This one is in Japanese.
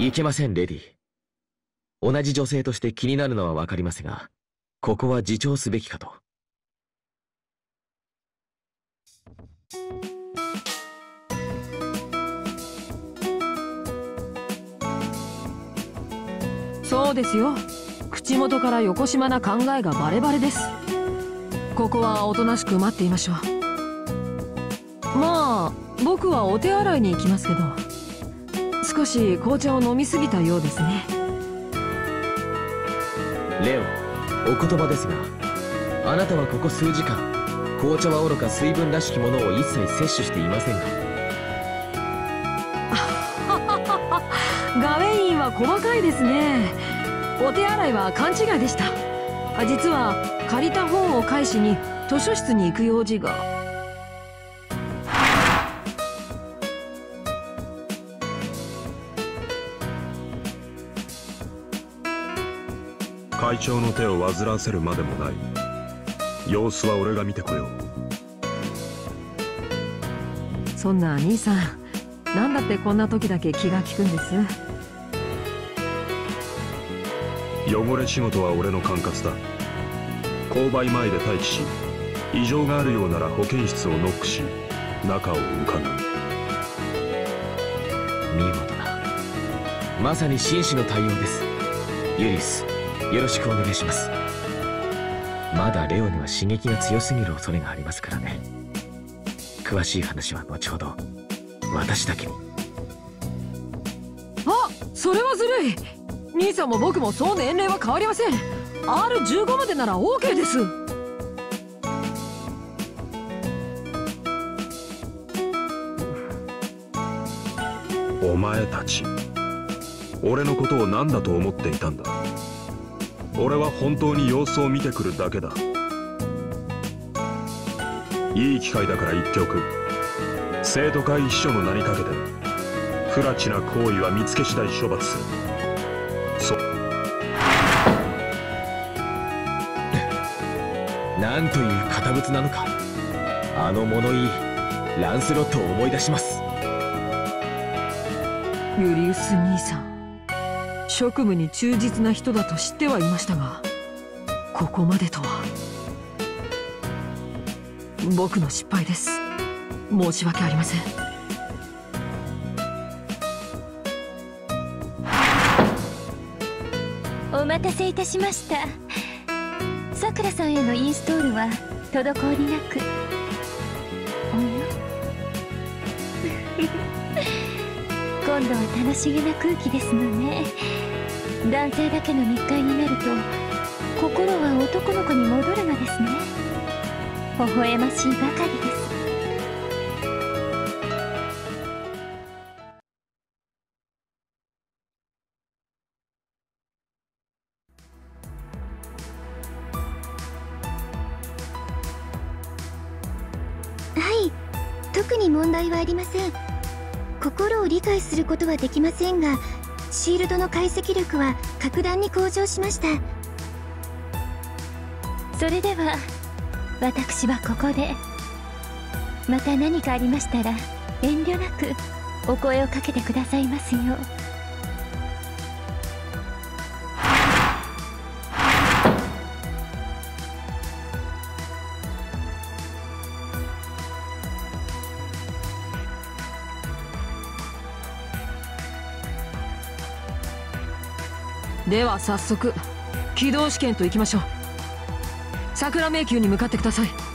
いけません、レディ。同じ女性として気になるのはわかりますが、ここは自重すべきかと。そうですよ。口元からよこしまな考えがバレバレです。ここはおとなしく待っていましょう。まあ僕はお手洗いに行きますけど、少し紅茶を飲みすぎたようですね。レオ、お言葉ですが、あなたはここ数時間紅茶はおろか水分らしきものを一切摂取していませんが。ガウェインは細かいですね。お手洗いは勘違いでした。実は借りた本を返しに図書室に行く用事が。会長の手を煩わせるまでもない。様子は俺が見てこよう。そんな兄さん、なんだってこんな時だけ気が利くんです。汚れ仕事は俺の管轄だ。購買前で待機し、異常があるようなら保健室をノックし、中を伺う。見事だ。まさに紳士の対応です。ユリス、よろしくお願いします。まだレオには刺激が強すぎる恐れがありますからね。詳しい話は後ほど、私だけに。あ、それはずるい。兄さんも僕もそう年齢は変わりません。 R15 までなら OK です。お前たち、俺のことを何だと思っていたんだ。俺は本当に様子を見てくるだけだ。いい機会だから一曲、生徒会秘書の名にかけて、不埒な行為は見つけ次第処罰する。なんという堅物なのか。あの物言いランスロットを思い出します。ユリウス兄さん、職務に忠実な人だと知ってはいましたが、ここまでとは。僕の失敗です。申し訳ありません。お待たせいたしました。さくらさんへのインストールは滞りなく。今度は楽しげな空気ですのね。男性だけの密会になると、心は男の子に戻るのですね。微笑ましいばかりです。ありません。心を理解することはできませんが、シールドの解析力は格段に向上しました。それでは私はここで。また何かありましたら遠慮なくお声をかけてくださいますよう。では早速、軌道試験といきましょう。桜迷宮に向かってください。